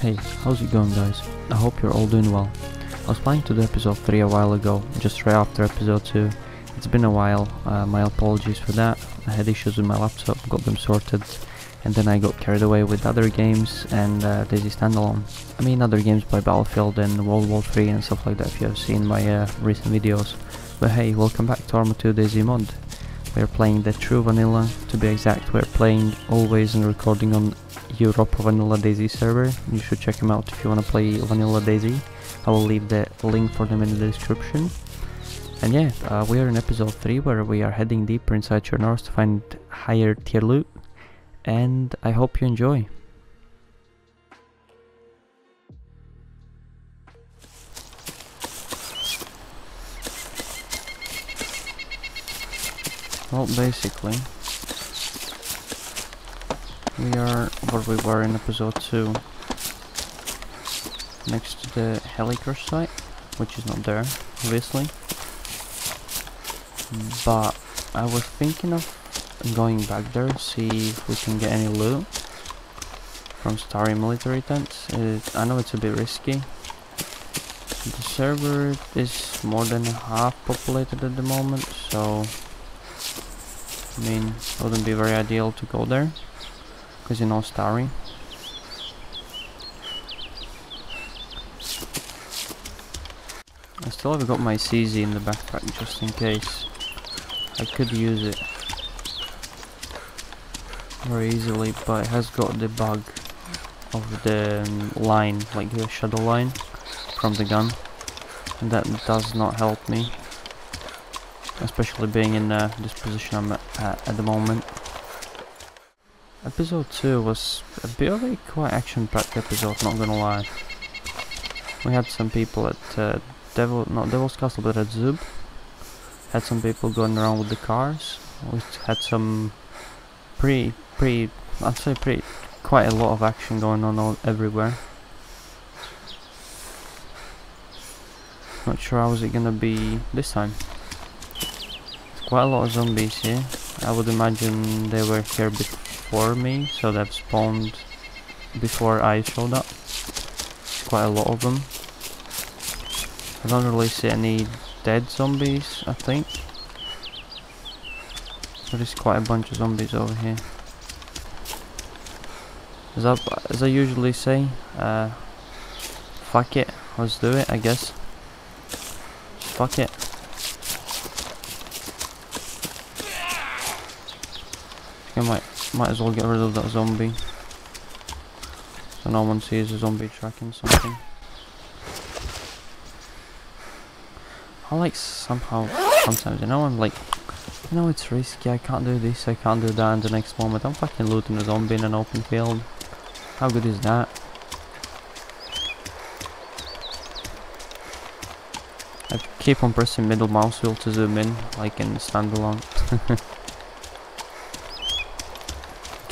Hey, how's it going guys? I hope you're all doing well. I was planning to do episode 3 a while ago, just right after episode 2. It's been a while, my apologies for that. I had issues with my laptop, got them sorted, and then I got carried away with other games and DayZ Standalone. I mean other games by Battlefield and World War 3 and stuff like that if you have seen my recent videos. But hey, welcome back to Arma 2 DayZ mod. We're playing the true vanilla, to be exact. We're playing always and recording on Europa Vanilla DayZ server. You should check them out if you want to play Vanilla DayZ. I will leave the link for them in the description. And yeah, we are in episode 3 where we are heading deeper inside Chernarus to find higher tier loot. And I hope you enjoy. Well, basically, we are where we were in episode 2, next to the helicrush site, which is not there, obviously, but I was thinking of going back there, see if we can get any loot from starry military tents. I know it's a bit risky. The server is more than half populated at the moment, so I mean, it wouldn't be very ideal to go there, because you know starry. I still haven't got my CZ in the backpack just in case. I could use it very easily, but it has got the bug of the line, like the shadow line from the gun, and that does not help me. Especially being in this position I'm at the moment. Episode 2 was a bit of a quite action-packed episode, not gonna lie. We had some people at Devil's Castle, but at Zoob. Had some people going around with the cars. We had some quite a lot of action going on everywhere. Not sure how is it gonna be this time. Quite a lot of zombies here. I would imagine they were here before me, so they've spawned before I showed up. Quite a lot of them. I don't really see any dead zombies, I think. There is quite a bunch of zombies over here. As I usually say, fuck it, let's do it, I guess. Fuck it. I might as well get rid of that zombie, so no one sees a zombie tracking something. I like sometimes, you know, I'm like, you know, it's risky, I can't do this, I can't do that, and the next moment I'm fucking looting a zombie in an open field. How good is that? I keep on pressing middle mouse wheel to zoom in, like in Standalone.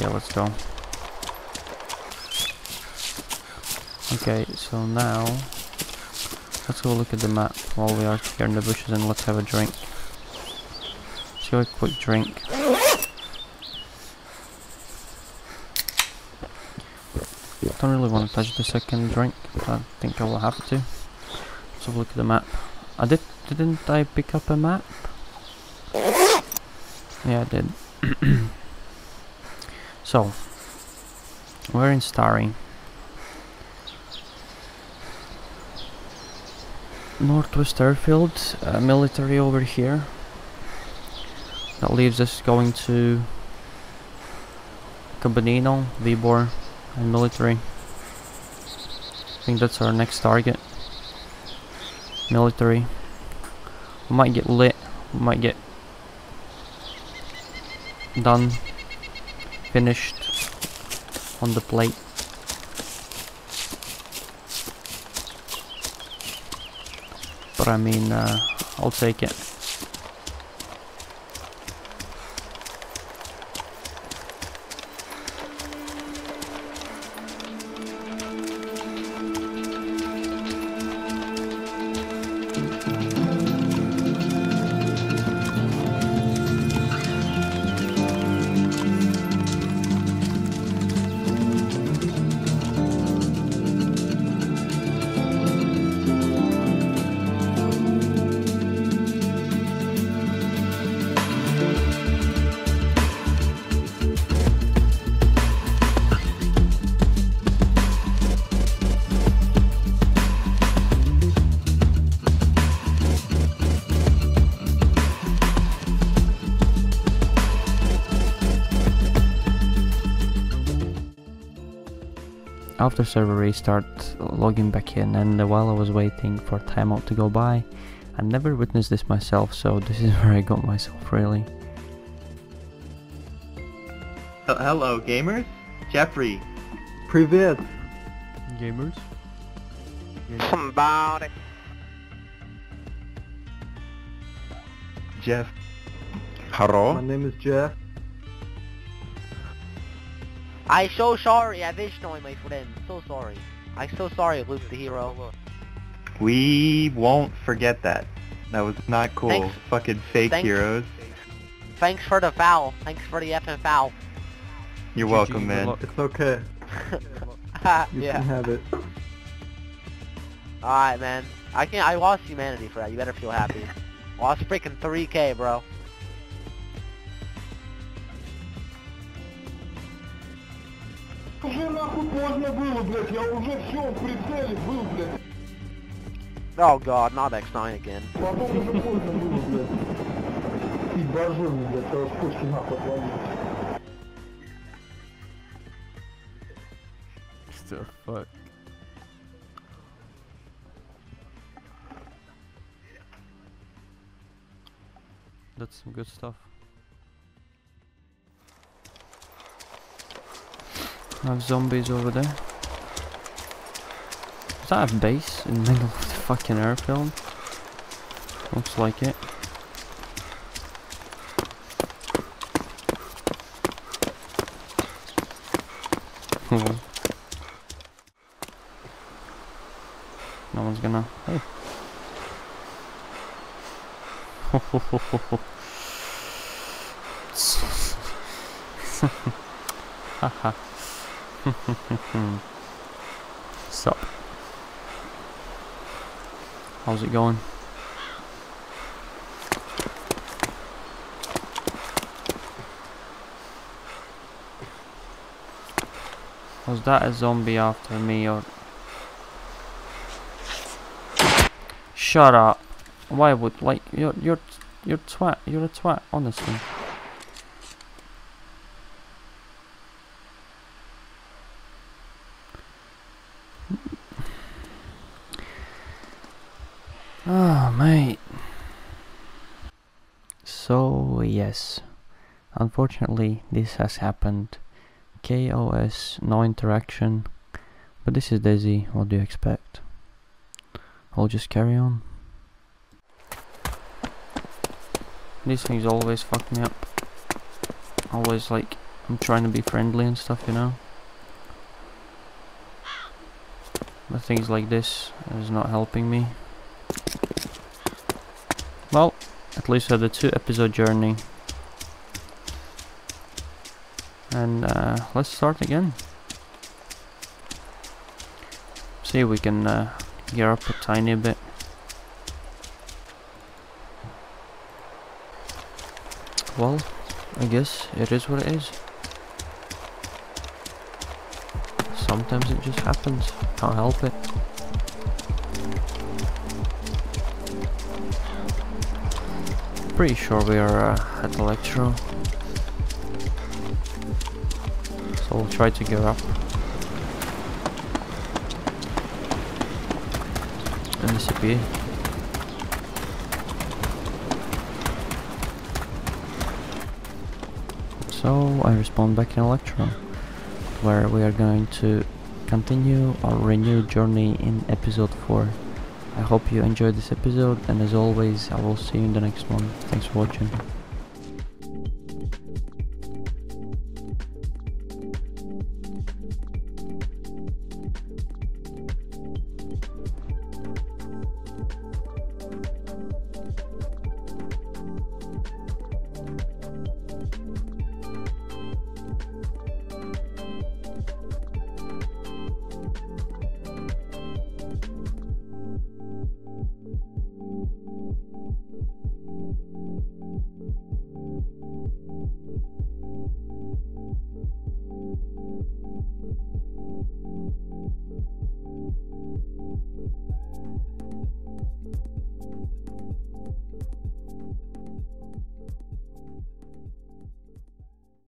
Okay, let's go. Okay, so now let's go look at the map while we are here in the bushes, and let's have a drink. Let's have a quick drink. Don't really want to touch the second drink, but I think I will have to. Let's have a look at the map. Didn't I pick up a map? Yeah, I did. So, we're in starry. Northwest Airfield, military over here. That leaves us going to Cabanino, Vibor, and military. I think that's our next target. Military. We might get lit, we might get done. Finished on the plate. But I mean, I'll take it. after server restart, logging back in, and while I was waiting for timeout to go by, I never witnessed this myself, so this is where I got myself really. Hello gamers, Jeffrey. Privet. Gamers. Somebody. Jeff. Hello. My name is Jeff. I'm so sorry, I wish knowing my friend. So sorry. I'm so sorry I was the hero. We won't forget that. That was not cool. Thanks. Fucking fake Thanks. Heroes. Thanks for the foul. Thanks for the effing foul. You're welcome, man. It's okay. You yeah. can have it. Alright, man. I lost humanity for that. You better feel happy. Lost freaking 3K, bro. Oh god, not X9 again. Still fuck. That's some good stuff. I have zombies over there. Does that have base in the middle of the fucking airfield? Looks like it. No one's gonna... Hey! Ho ho ho ho ho. Haha. Sup? How's it going? Was that a zombie after me or? Shut up! Why would like you're twat? You're a twat, honestly. Oh, mate. So, yes. Unfortunately, this has happened. KOS, no interaction. But this is DayZ, what do you expect? I'll just carry on. These things always fuck me up. Always, like, I'm trying to be friendly and stuff, you know? But things like this is not helping me. Well, at least I had a 2-episode journey. And let's start again. See if we can gear up a tiny bit. Well, I guess it is what it is. Sometimes it just happens, can't help it. Pretty sure we are at Electro, so we'll try to get up and disappear. So I respawn back in Electro, where we are going to continue our renewed journey in episode 4. I hope you enjoyed this episode, and as always, I will see you in the next one. Thanks for watching.